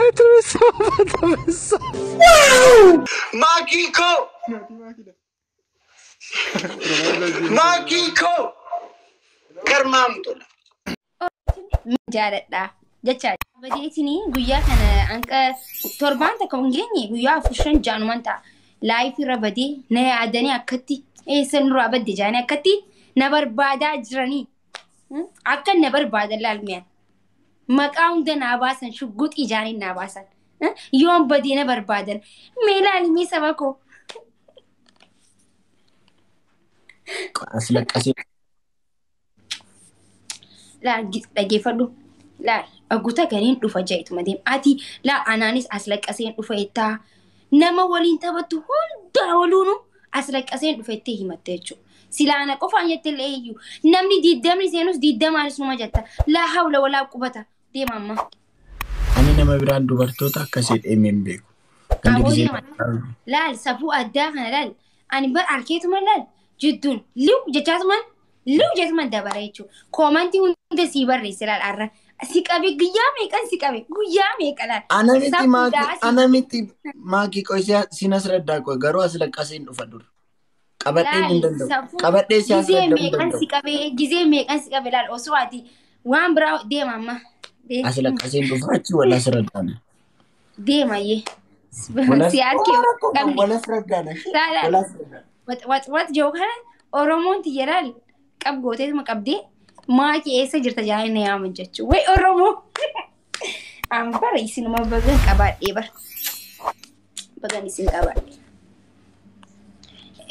Itu besar, betul besar. Wow, Magiko, Magiko, kermam tu lah. Jarak dah, jatuh. Bagi ini gua kan angka turban tak kau gini, gua fusion januman tak. Life rabadi, naya adanya akati. Esen rabadi jana akati, nabar bada jrani. Akan nabar bada lalmian. Makaung dan awasan, syugut ijarin awasan. Yom badina berbadan. Mela alimi sama ko. Asyik asyik. Lagi fadu. Aku tak kanin tu fajar itu madem. Ati ananis asyik asyik tu faita. Nama walinta batu honda walunu asyik asyik tu faite himatejo. Sila anak ofanya teleyu. Namni didamni senus didam anis nama jata. La haula wala kubata. Dia mama. Ani nama beran dua bertu tak kasih MMB. Kamu ni mana? Lal sabu ada kan lal. Ani ber arket mana lal? Judun. Lu jatuman dah berai cu. Komanti untuk sibar ni selal arah. Sikabe gaya mekan sikabe gaya mekan. Anamiti magi kau siapa sinas reda kau garu asyik kasih ufadur. Kabar ini dendam. Kabar ini siapa dendam? Gizi mekan sikabe lal osuati. Wan berau dia mama. Asalnya kasih tu faham wala seragam. Dia mai. Siapa kau? Wala seragam. Wala. What joke kan? Oromon tiaral. Kab gote tu macam dia. Mak yang esok jerta jalan ni aman jatuh. Wei oromon. Ambar isi nama bagan kabar. Ebar. Bagan isi kabar.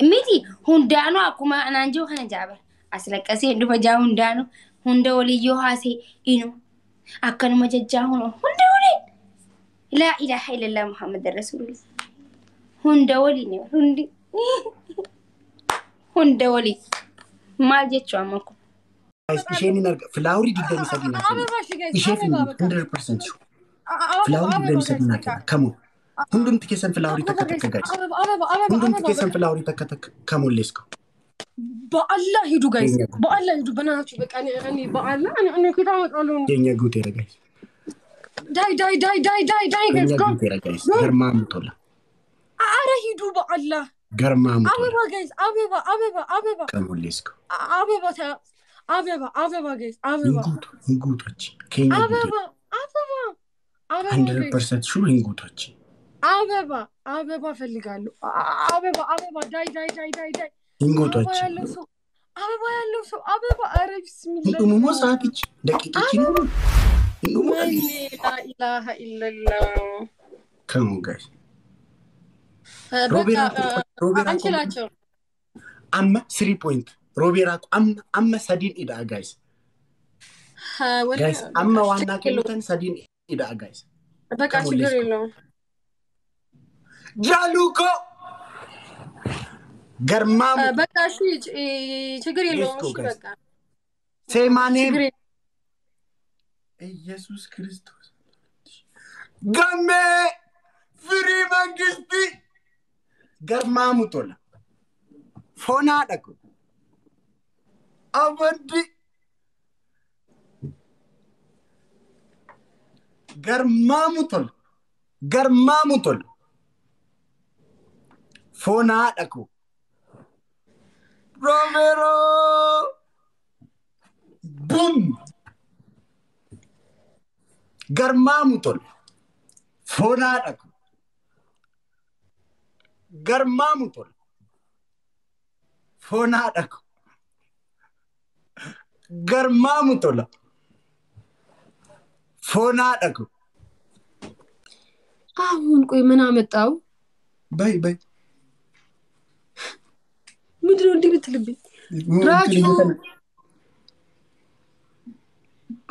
Mesti hundano aku mah ananjo kan jabar. Asalnya kasih dua jauh hundano. Hunda oli johasi inu. Akan majajah huna hunda wali. La ilaha illallah Muhammad Rasulullah. Hunda wali ni hundi. Hunda wali. Malje cuma aku. Ishe ni nak flower di dalam segi nak. Ishe ni 100% tu. Flower di dalam segi nak. Kamu. Hundun tikesan flower di tak tak guys. Hundun tikesan flower di tak tak kamu lesko. Ba'allah hidup guys. Ba'allah hidup benar tu. Ani ba'allah. Ani kita amat alun. Jenya guter guys. Die guys. Jenya guter guys. Germam tu lah. Arah hidup ba'allah. Germam tu. Abeba guys. Abeba. Kamu lesko. Abeba tu. Abeba guys. Abeba. Ingut achi. Kenya guter. Abeba. 100% sure ingut achi. Abeba feligalu. Abeba. Die. Ingo touch. Abe boya lusu. Abe ba Arab Bismillah. Ingo mo sa kich. Daki kichin mo. Ingo mo kich. La ilaha illallah. Kamu guys. Robera. Anchelacho. Amma 3 point. Robera. Amma sadin ida guys. Guys. Amma wana kelutan sadin ida guys. Abe kashigirilo. Jaluko. Garmam. Baka shi chigiri lo shi baka. Say my name. Jesus Christus. Gamme free mangisti. Garmamutola. Fona daku. Avandi. Garmamutola. Fona daku. Romero! Boom! Garmamutol. Fonadak. Garmamutol. Fonadak. Garmamutol. Fonadak. Ahun koi manametaw. Bye. مدرون دي بتلبي راجو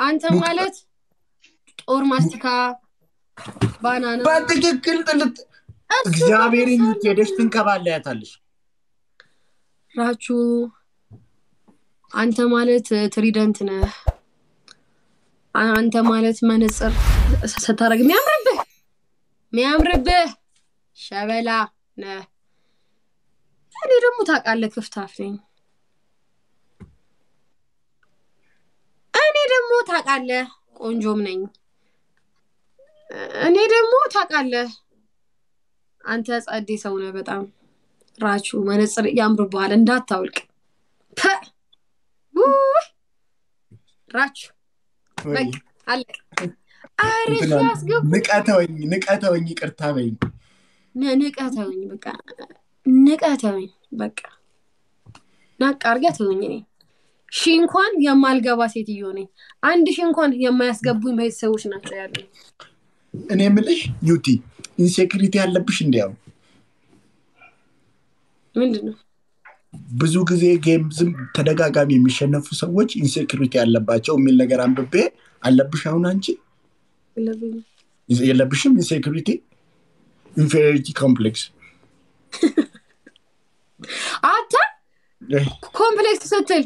أنت مالت أور ماستكا بانانا باتك كل تلت جابيرين كدشتن كبالي تلش راجو أنت مالت تريدنتنا أنت مالت منصر ستارق ميام ربه شابلا نه أنا رمتك على كفتافين. أنا رمتك على ቆንጆም ነኝ እኔ ደግሞ ታቃለህ አንተ ጻዴ ሰው ነህ በጣም ራቹ መነጽር ያምርብሃል እንዳታውልቅ ራቹ በቃ አለቀ አሪፍ ያስገብ ንቀተውኝ ይቅርታ በይ ንቀተውኝ በቃ ንቀተውኝ በቃ ናቃርጋተውኝ እኔ ሺ እንኳን የማልገባ ሴትዮ ነኝ አንድ ሺ እንኳን የማያስገቡኝ በየሰዎች ናቸው ያለው እኔ ምልሽ ዩቲ ኢንሴኩሪቲ ያለብሽ እንዲያው ምንድነው ብዙ ጊዜ ጌም ዝም ተደጋጋሚ የሚሸነፉ ሰዎች ኢንሴኩሪቲ ያለባቸው ምን ነገር አንብቤ አለብሽ አሁን አንቺ የለብሽም ኢንሴኩሪቲ ኢንፌሪቲ ኮምፕሌክስ አታ ኮምፕሌክስ ስትል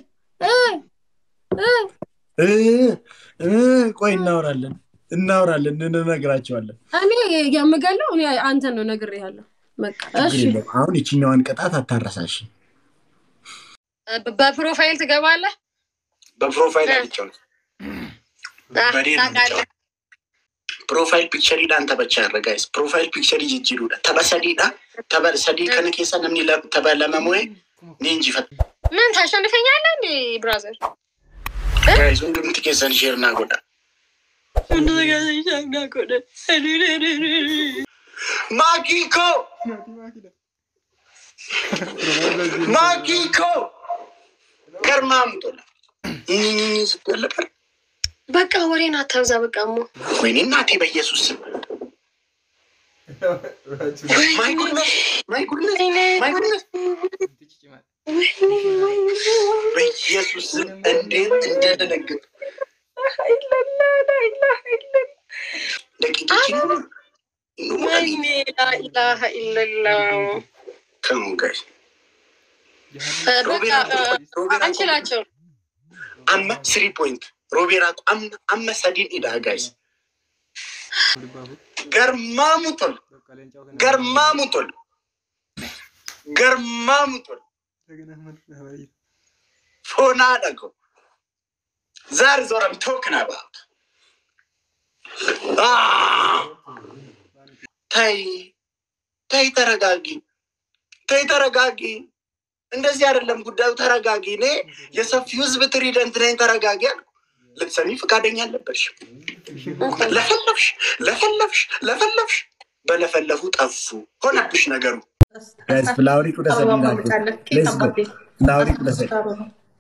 ቆይ እናወራለን እንነግራቸዋለን እኔ ያመጋለው እኔ አንተ ነው ነግሬሃለሁ በቃ እሺ አሁን እቺኛዋን ቀጣት አታራሳሽ በፕሮፋይል ትገባለህ በፕሮፋይል አልቻው ፕሮፋይል ፒክቸር ይዳንተ ብቻ አረጋይስ ፕሮፋይል ፒክቸር ይጅጅሉዳ ተበሰዲዳ ተበሰዲ ከነከሰን ምን ተበለመሞይ ኒንጂ ፈት ምን ታሸንፈኛለህ እንዴ ብራዘር guys we need to get some share na goda makiko karmam tola ni ziteleper በቃ ወሬና ታብዛ በቃሞ ወይኔ እናቴ በኢየሱስ ማይኩልነስ በኢየሱስ እንዴት እንደደነገጥኩ አይላላ ደቂቃችን ወይኔ አይላላ ከንገሽ በቃ አንቺላቸው አማ 3 point ሮቤራቱ አመሰዲን ኢዳ ጋይስ ገርማሙቶል ፎና አደጎ ዛር ዞራም ቶክና ባውት ታይ ተረጋጊ እንደዚህ አይደለም ጉዳዩ ተረጋጊ ኔ የሰፊው ህዝብ ትሪደንት ነኝ ተረጋጊ ለሰኒ ፍቃደኛ ነበርሽ ለፈለፍሽ በለፈለፉ ጠፉ ሆነብሽ ነገሩ guys ፍላውሪቱ ደሰብናለች ፍላውሪቱ ደሰብ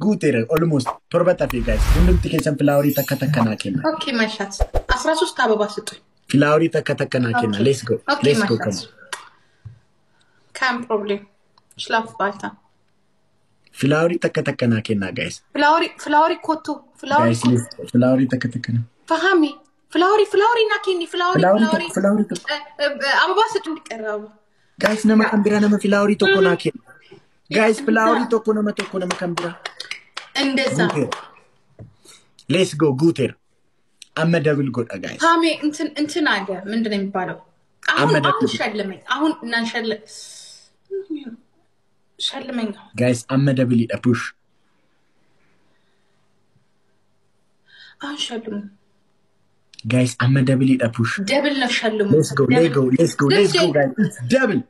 ጉቴር almost ፕሮባታፊ guys ሁሉም ትከሰም ፍላውሪ ተከተከናከና ኦኬ ማሻት 13 አበባ ስጡ ፍላውሪ ተከተከናከና let's go come problem ስላፍ ባልታ ፍላውሪ ተከተከናከና guys ፍላውሪ ኮቶ ፍላውሪ ተከተከና ፈሃሚ ፍላውሪ ናከኒ ፍላውሪ አበባ ስጡ ይቀራው guys nama kambira nama filawri tokonake guys filawri tokonama kambira endesa let's go guter amma devil god guys hame intin aga mindene mibalo amma shalleme ahun nan shalleme guys amma devil ida push ah shalleme guys amma devil ida push devil na shalleme let's go guys it's devil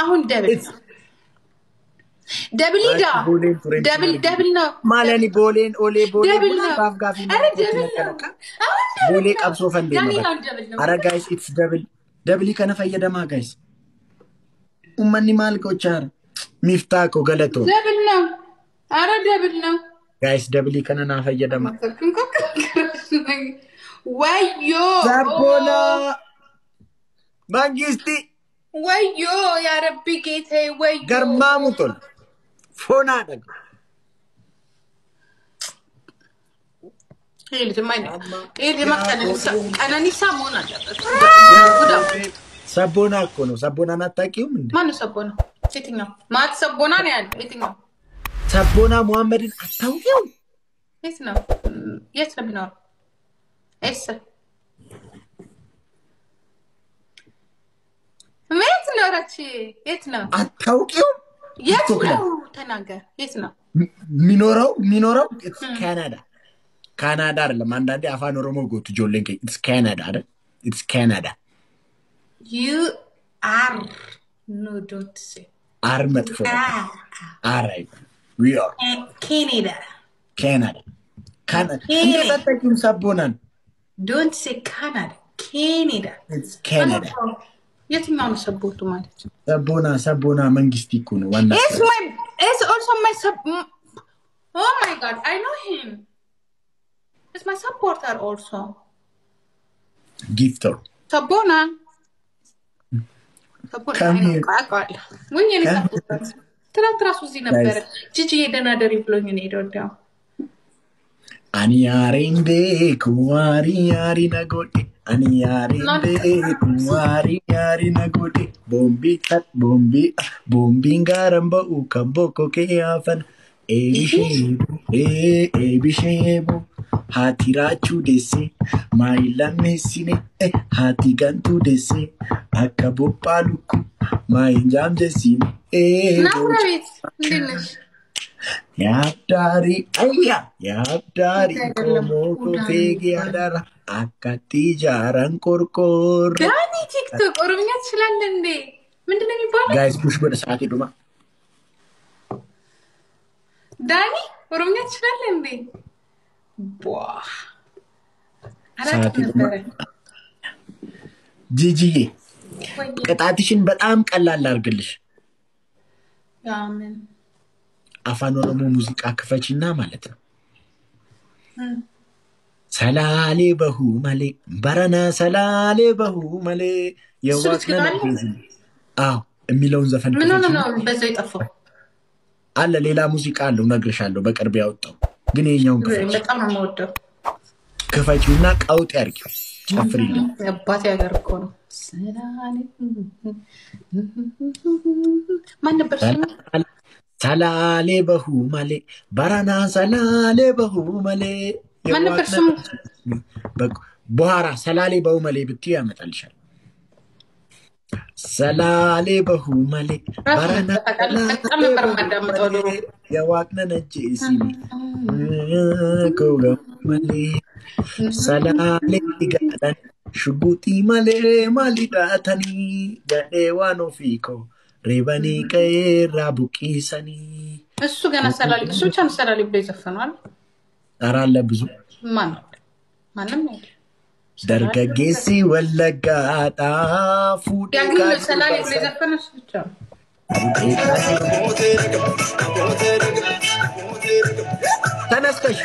ahun devil na malani bolen ole baf gafi ara devil bole qabso fande ara guys it's devil kana fayda ma guys ummanni mal ko char mifta ko galato devil na guys devil kana na fayda ma wayo zabola magisti wayo ya rabbi kete wayo garmamutol fona dag ele de mãe sabona sabona kono sabona natakiu minde mano sabona ketinga mat sabona ne ad ketinga sabona muhammedin atawkiu yes no essa mets norachi etna atawkiu yes no tanaga yes no minorau it's canada Canada le mandade afan oromo go to jollenke it's Canada you are no don't say are metfo all right we are Canada don't say Canada it's Canada It's my it's also my sub oh my god I know him it's my supporter also gifter Sabona when you need Aniarinde kuwari arina goti Aniarinde kuwari arina goti Bombi kat bombi bombi ngaramba ukamboko keafan Ebishebu Hatirachu desi Mailamesine Hatigantu desi Akabopaluku Mainjam desine Nahuravit Dilish Yap dari komo fegi adara akati jarang korkor. Dari TikTok orangnya cilan dende. Mendengar apa? Guys push pada saat itu mah. Dari orangnya cilan dende. Wah. Saat itu mah. Gigi. Ketatisin betam kalah largelish. Amin. Afan Oromo music akfachina malet salale bahu male barana salale bahu male yawatna emilon zafan no bezo yitafo alla lela music allo negreshallo beqerb yautto gin yeñawun kafach betam amawdo kafachina qaut yarki afril abat yagarko no salale man bersin Salale bahu male, barana salale bahu male. Man person. Buhara salale bahu male bitiya matalsha. Salale bahu male, barana salale bahu male. Yawakna na jisimi. Koga male, salale gatan. Shuguti male malidatani, gadewano fiko. Ribani kay rabukisani. Asu gana salali. Su cham salali beza fanwal. Aralla buzu. Manam ne. Darga gesi walla gata food. Yagil salali beza fanwal su cham. Tanaskash.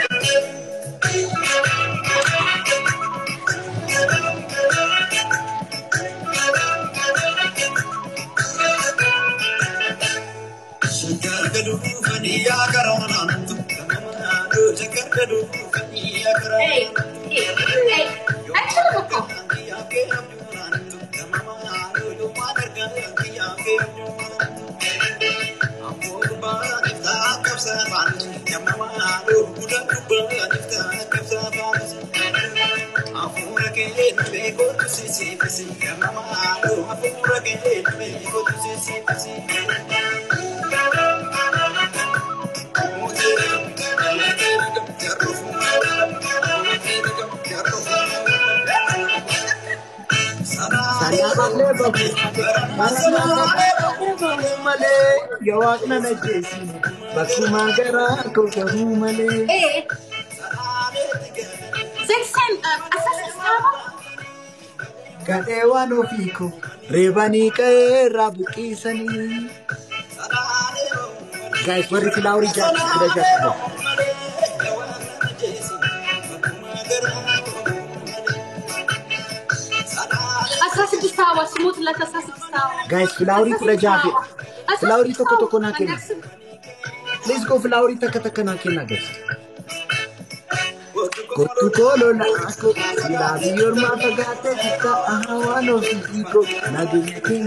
Gadewano fico, Rebani kay rabukisani. Guys, what is the Lauri Jack? Guys, Flowry Plajavi. Flowry Tokotokonakin. Let's go, Flowry Takatanakin. Go to Colonel. I love your mother. I want to see you. Nothing.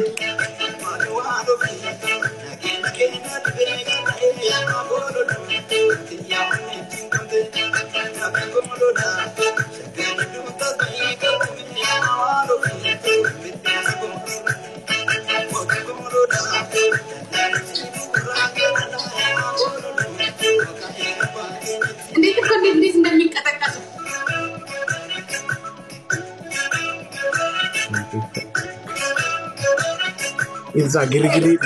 Did you call this in the link at the It's a gilly gilly.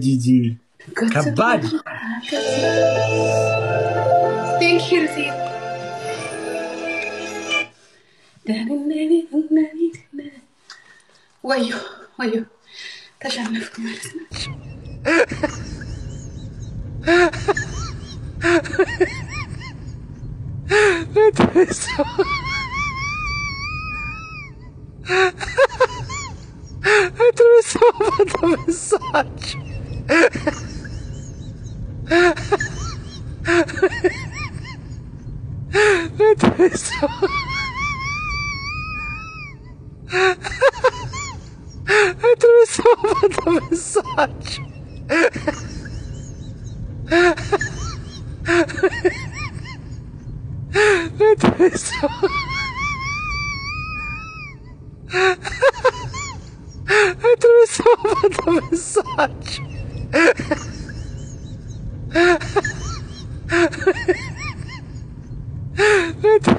Gigi. Kabad. Thank you, Ruthie. Wayo, wayo. تجنبت مالتنا. لا تنسوا. لا تنسوا بعض المساج.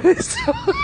It's so